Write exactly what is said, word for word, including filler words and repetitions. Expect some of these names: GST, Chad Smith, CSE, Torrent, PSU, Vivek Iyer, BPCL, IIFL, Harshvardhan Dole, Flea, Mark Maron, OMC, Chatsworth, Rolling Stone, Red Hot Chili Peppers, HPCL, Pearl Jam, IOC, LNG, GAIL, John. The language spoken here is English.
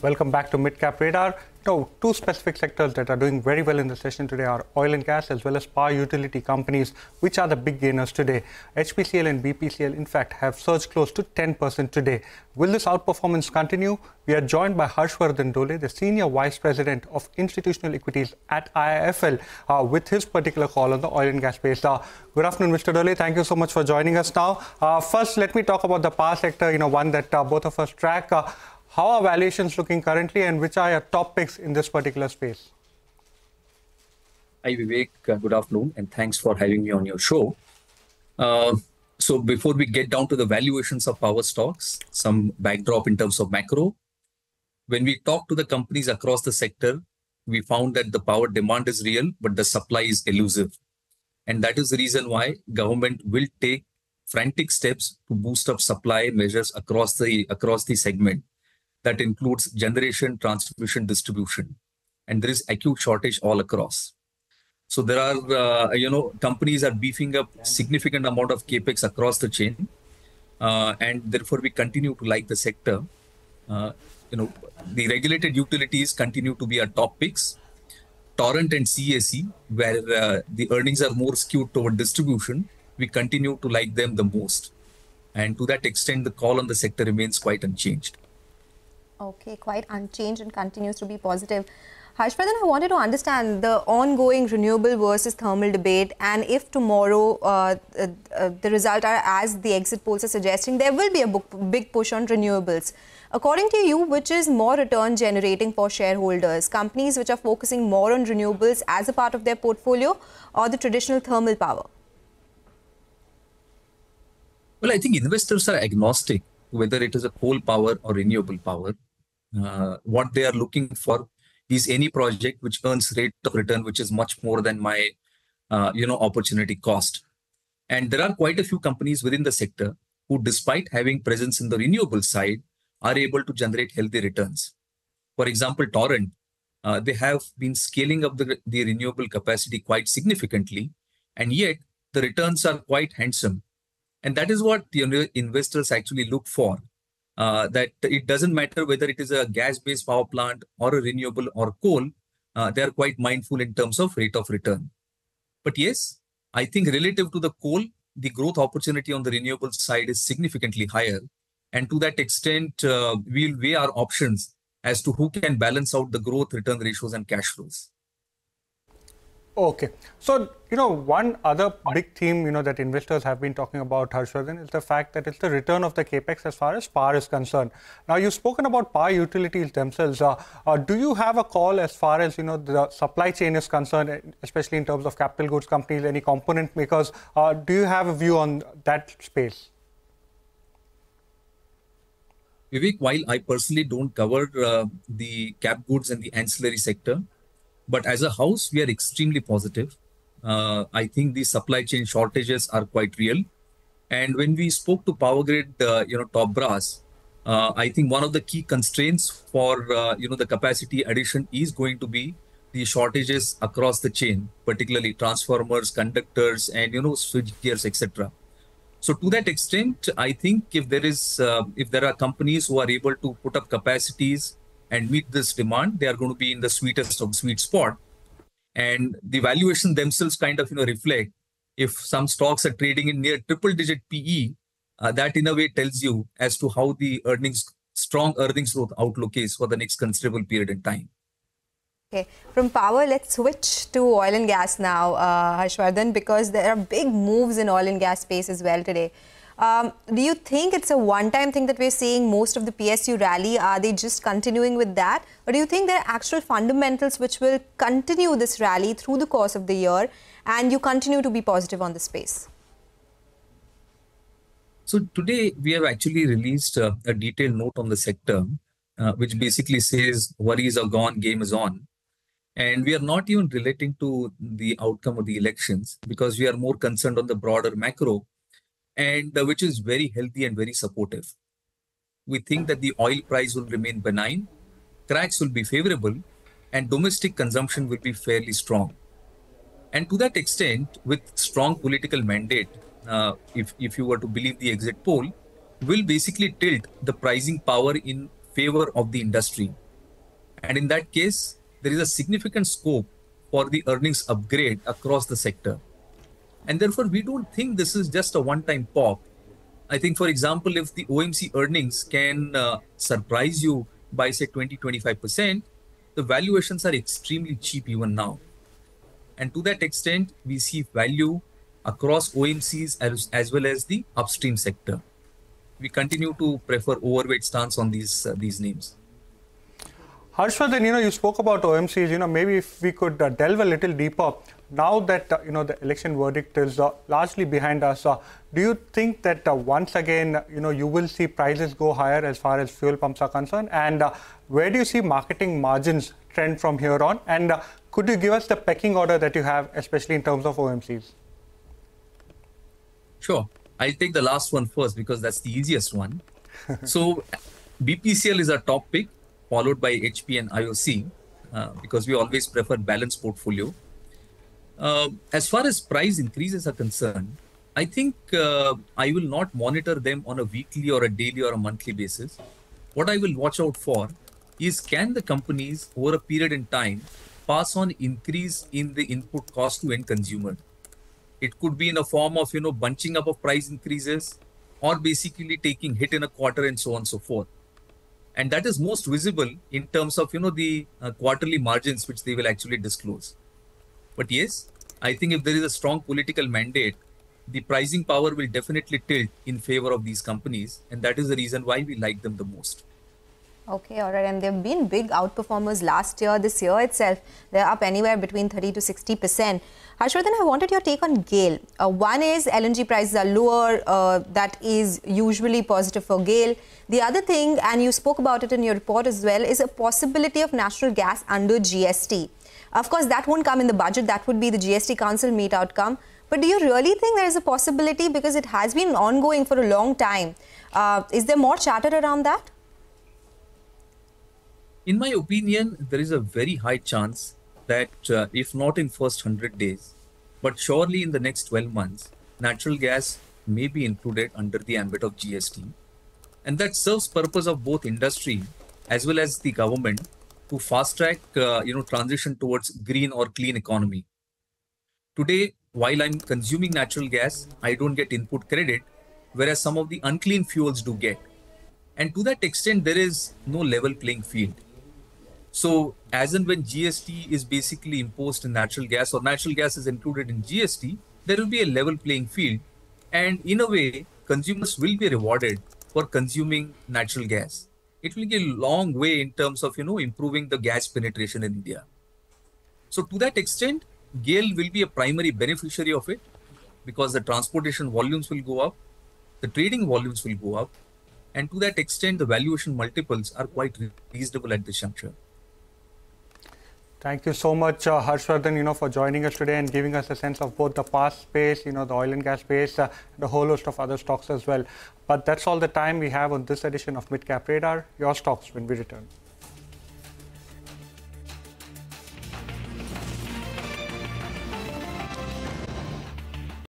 Welcome back to Midcap Radar. Now, two specific sectors that are doing very well in the session today are oil and gas as well as power utility companies, which are the big gainers today. H P C L and B P C L, in fact, have surged close to ten percent today. Will this outperformance continue? We are joined by Harshvardhan Dole, the Senior Vice President of Institutional Equities at I I F L, uh, with his particular call on the oil and gas space. Uh, good afternoon, Mister Dole. Thank you so much for joining us now. Uh, first, let me talk about the power sector, you know, one that uh, both of us track. Uh, How are valuations looking currently, and which are your top picks in this particular space? Hi, Vivek. Uh, good afternoon, and thanks for having me on your show. Uh, so before we get down to the valuations of power stocks, some backdrop in terms of macro. When we talked to the companies across the sector, we found that the power demand is real, but the supply is elusive. And that is the reason why government will take frantic steps to boost up supply measures across the, across the segment. That includes generation, transmission, distribution, and there is acute shortage all across. So there are, uh, you know, companies are beefing up significant amount of capex across the chain, uh, and therefore we continue to like the sector. Uh, you know, the regulated utilities continue to be our top picks. Torrent and C S E, where uh, the earnings are more skewed toward distribution, we continue to like them the most, and to that extent, the call on the sector remains quite unchanged. Okay, quite unchanged and continues to be positive. Harshvardhan, I wanted to understand the ongoing renewable versus thermal debate, and if tomorrow uh, uh, uh, the result are as the exit polls are suggesting, there will be a big push on renewables. According to you, which is more return generating for shareholders? Companies which are focusing more on renewables as a part of their portfolio, or the traditional thermal power? Well, I think investors are agnostic, whether it is a coal power or renewable power. Uh, what they are looking for is any project which earns rate of return which is much more than my uh, you know opportunity cost. And there are quite a few companies within the sector who, despite having presence in the renewable side, are able to generate healthy returns. For example, Torrent, uh, they have been scaling up the, the renewable capacity quite significantly, and yet the returns are quite handsome. And that is what the investors actually look for, uh, that it doesn't matter whether it is a gas-based power plant or a renewable or coal, uh, they are quite mindful in terms of rate of return. But yes, I think relative to the coal, the growth opportunity on the renewable side is significantly higher. And to that extent, uh, we'll weigh our options as to who can balance out the growth, return ratios and cash flows. Okay. So, you know, one other big theme, you know, that investors have been talking about, Harshvardhan, is the fact that it's the return of the capex as far as power is concerned. Now, you've spoken about power utilities themselves. Uh, uh, do you have a call as far as, you know, the supply chain is concerned, especially in terms of capital goods companies, any component makers? Uh, do you have a view on that space? Vivek, while I personally don't cover uh, the cap goods and the ancillary sector, but as a house, we are extremely positive. Uh, I think the supply chain shortages are quite real. And when we spoke to Power Grid, uh, you know, top brass, uh, I think one of the key constraints for, uh, you know, the capacity addition is going to be the shortages across the chain, particularly transformers, conductors, and, you know, switch gears, et cetera. So to that extent, I think if there is, uh, if there are companies who are able to put up capacities and meet this demand, they are going to be in the sweetest of sweet spot. And the valuation themselves kind of, you know, reflect. If some stocks are trading in near triple digit P E, uh, that in a way tells you as to how the earnings, strong earnings growth outlook is for the next considerable period in time. Okay, from power, let's switch to oil and gas now, uh, Harshvardhan, because there are big moves in oil and gas space as well today. Um, do you think it's a one-time thing that we're seeing most of the P S U rally? Are they just continuing with that? Or do you think there are actual fundamentals which will continue this rally through the course of the year, and you continue to be positive on the space? So today we have actually released uh, a detailed note on the sector, uh, which basically says worries are gone, game is on. And we are not even relating to the outcome of the elections, because we are more concerned on the broader macro, and uh, which is very healthy and very supportive. We think that the oil price will remain benign, cracks will be favorable, and domestic consumption will be fairly strong. And to that extent, with strong political mandate, uh, if, if you were to believe the exit poll, will basically tilt the pricing power in favor of the industry And in that case, there is a significant scope for the earnings upgrade across the sector. And therefore, we don't think this is just a one-time pop. I think, for example, if the O M C earnings can uh, surprise you by, say, twenty to twenty-five percent, the valuations are extremely cheap even now. And to that extent, we see value across O M Cs as, as well as the upstream sector. We continue to prefer overweight stance on these, uh, these names. Harshvardhan, you know, you spoke about O M Cs, you know, maybe if we could uh, delve a little deeper. Now that, uh, you know, the election verdict is uh, largely behind us, uh, do you think that uh, once again, you know, you will see prices go higher as far as fuel pumps are concerned? And uh, where do you see marketing margins trend from here on? And uh, could you give us the pecking order that you have, especially in terms of O M Cs? Sure. I'll take the last one first because that's the easiest one. So B P C L is our top pick, followed by H P and I O C uh, because we always prefer balanced portfolio. Uh, as far as price increases are concerned, I think uh, I will not monitor them on a weekly or a daily or a monthly basis. What I will watch out for is, can the companies over a period in time pass on increase in the input cost to end consumer? It could be in a form of, you know, bunching up of price increases or basically taking hit in a quarter and so on and so forth. And that is most visible in terms of, you know, the uh, quarterly margins which they will actually disclose. But yes, I think if there is a strong political mandate, the pricing power will definitely tilt in favor of these companies. And that is the reason why we like them the most. Okay, all right. And they've been big outperformers last year, this year itself. They're up anywhere between thirty to sixty percent. Harshvardhan, I wanted your take on GAIL. Uh, one is L N G prices are lower. Uh, that is usually positive for GAIL. The other thing, and you spoke about it in your report as well, is a possibility of natural gas under G S T. Of course, that won't come in the budget. That would be the G S T Council meet outcome. But do you really think there is a possibility, because it has been ongoing for a long time? Uh, is there more chatter around that? In my opinion, there is a very high chance that uh, if not in first one hundred days, but surely in the next twelve months, natural gas may be included under the ambit of G S T. And that serves purpose of both industry as well as the government to fast track, uh, you know, transition towards green or clean economy. Today, while I'm consuming natural gas, I don't get input credit, whereas some of the unclean fuels do get. And to that extent, there is no level playing field. So as and when G S T is basically imposed in natural gas or natural gas is included in G S T, there will be a level playing field. And in a way, consumers will be rewarded for consuming natural gas. It will go a long way in terms of, you know, improving the gas penetration in India. So to that extent, GAIL will be a primary beneficiary of it because the transportation volumes will go up, the trading volumes will go up. And to that extent, the valuation multiples are quite reasonable at this juncture. Thank you so much, uh, Harshvardhan, you know, for joining us today and giving us a sense of both the power space, you know, the oil and gas space, uh, the whole host of other stocks as well. But that's all the time we have on this edition of Midcap Radar. Your stocks when we return.